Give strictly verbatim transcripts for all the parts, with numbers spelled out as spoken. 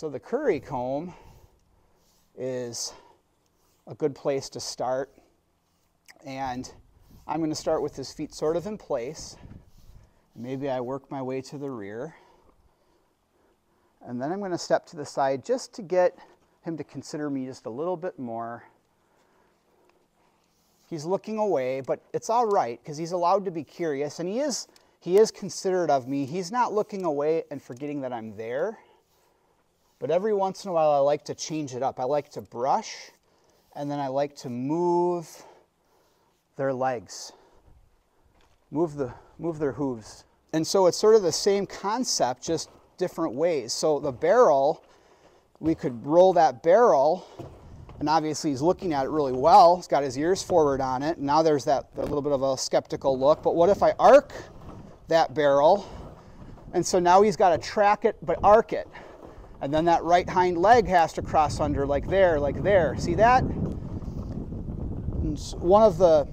So the curry comb is a good place to start. And I'm going to start with his feet sort of in place. Maybe I work my way to the rear. And then I'm going to step to the side just to get him to consider me just a little bit more. He's looking away, but it's all right because he's allowed to be curious, and he is, he is considerate of me. He's not looking away and forgetting that I'm there. But every once in a while I like to change it up. I like to brush, and then I like to move their legs, move the, move their hooves. And so it's sort of the same concept, just different ways. So the barrel, we could roll that barrel, and obviously he's looking at it really well. He's got his ears forward on it. Now there's that, that little bit of a skeptical look, but what if I arc that barrel? And so now he's got to track it, but arc it. And then that right hind leg has to cross under, like there, like there. See that? And one of the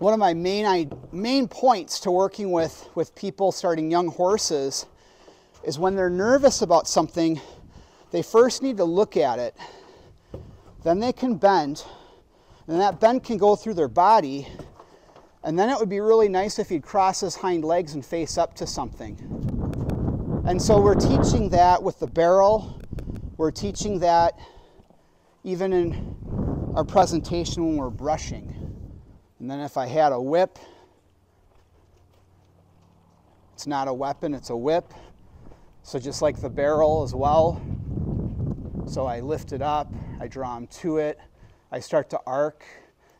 one of my main I, main points to working with with people starting young horses is when they're nervous about something, they first need to look at it. Then they can bend, and that bend can go through their body, and then it would be really nice if he'd cross his hind legs and face up to something. And so we're teaching that with the barrel. We're teaching that even in our presentation when we're brushing. And then if I had a whip, it's not a weapon, it's a whip. So just like the barrel as well. So I lift it up, I draw him to it, I start to arc.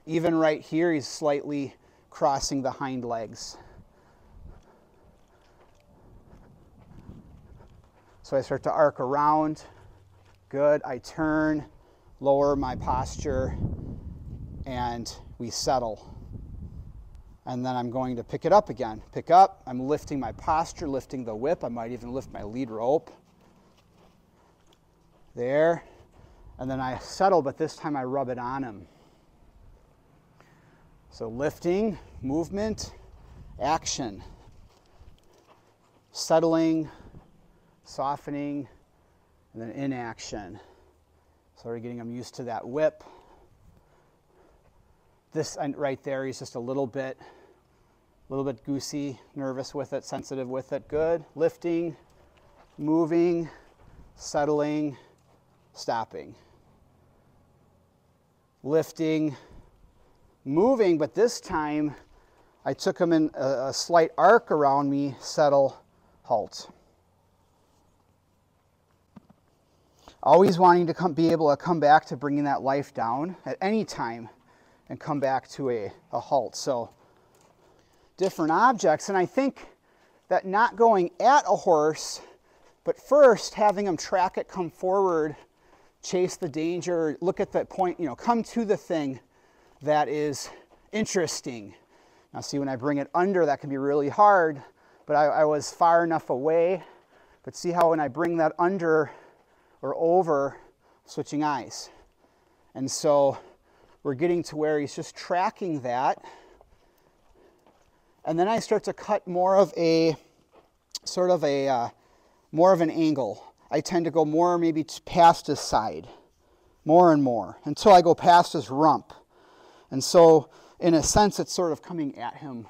Even right here, he's slightly crossing the hind legs. So I start to arc around, good, I turn, lower my posture, and we settle. And then I'm going to pick it up again. Pick up, I'm lifting my posture, lifting the whip, I might even lift my lead rope. There, and then I settle, but this time I rub it on him. So lifting, movement, action. Settling, softening, and then inaction. So we're getting him used to that whip. This right there, he's just a little bit, a little bit goosey, nervous with it, sensitive with it. Good, lifting, moving, settling, stopping, lifting, moving, but this time I took him in a, a slight arc around me, settle, halt. Always wanting to come, be able to come back to bringing that life down at any time and come back to a, a halt. So different objects, and I think that not going at a horse, but first having them track it, come forward, chase the danger, look at that point, you know, come to the thing that is interesting. Now see, when I bring it under, that can be really hard, but I, I was far enough away. But see how when I bring that under or over, switching eyes. And so we're getting to where he's just tracking that. And then I start to cut more of a, sort of a, uh, more of an angle. I tend to go more maybe past his side, more and more, until I go past his rump. And so, in a sense, it's sort of coming at him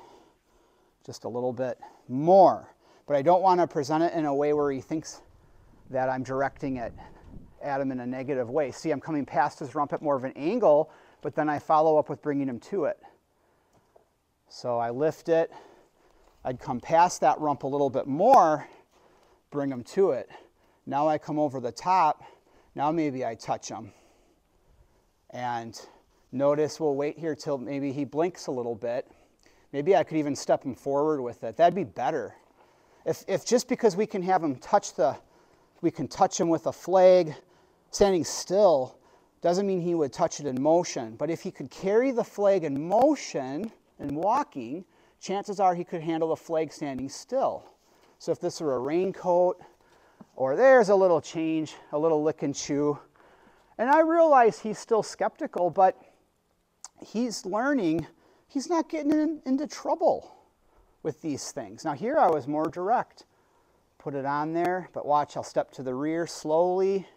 just a little bit more. But I don't want to present it in a way where he thinks that I'm directing it at him in a negative way. See, I'm coming past his rump at more of an angle, but then I follow up with bringing him to it. So I lift it. I'd come past that rump a little bit more, bring him to it. Now I come over the top, now maybe I touch him. And notice we'll wait here till maybe he blinks a little bit. Maybe I could even step him forward with it. That'd be better. If, if just because we can have him touch the, we can touch him with a flag, standing still, doesn't mean he would touch it in motion. But if he could carry the flag in motion and walking, chances are he could handle the flag standing still. So if this were a raincoat, or there's a little change, a little lick and chew. And I realize he's still skeptical, but he's learning. He's not getting in, into trouble with these things. Now here I was more direct. put it on there, but watch, I'll step to the rear slowly,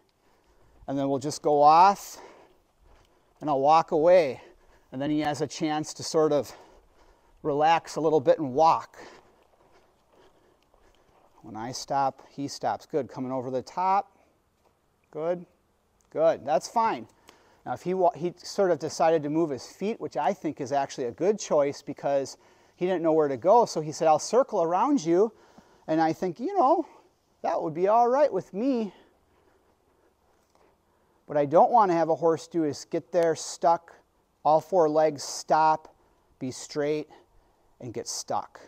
and then we'll just go off, and I'll walk away, and then he has a chance to sort of relax a little bit and walk. When I stop, he stops. Good, coming over the top. Good, good, that's fine. Now if he, he sort of decided to move his feet, which I think is actually a good choice because he didn't know where to go, so he said, I'll circle around you, and I think, you know, that would be all right with me. What I don't want to have a horse do is get there, stuck, all four legs, stop, be straight, and get stuck.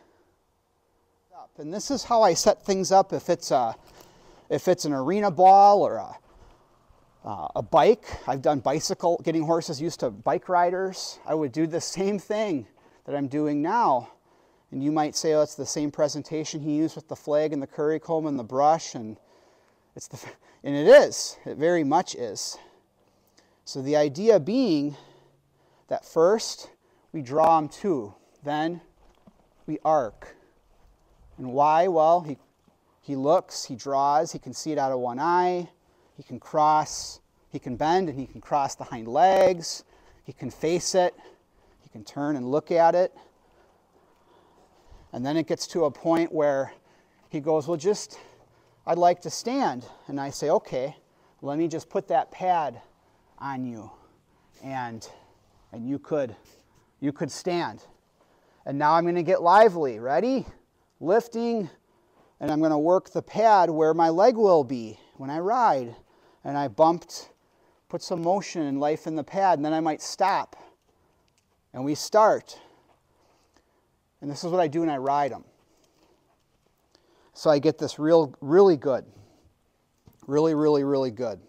And this is how I set things up if it's, a, if it's an arena ball or a, uh, a bike. I've done bicycle, getting horses used to bike riders. I would do the same thing that I'm doing now. And you might say, oh, it's the same presentation he used with the flag and the curry comb and the brush. And it's the, and it is, it very much is. So the idea being that first we draw him to, then we arc. And why? Well, he, he looks, he draws, he can see it out of one eye, he can cross, he can bend and he can cross the hind legs, he can face it, he can turn and look at it. And then it gets to a point where he goes, well, just, I'd like to stand. And I say, okay, let me just put that pad on you. And, and you could, you could stand. And now I'm going to get lively. Ready? Lifting, and I'm going to work the pad where my leg will be when I ride. And I bumped, put some motion and life in the pad, and then I might stop. And we start. And this is what I do when I ride them. So I get this real, really good. Really, really, really good.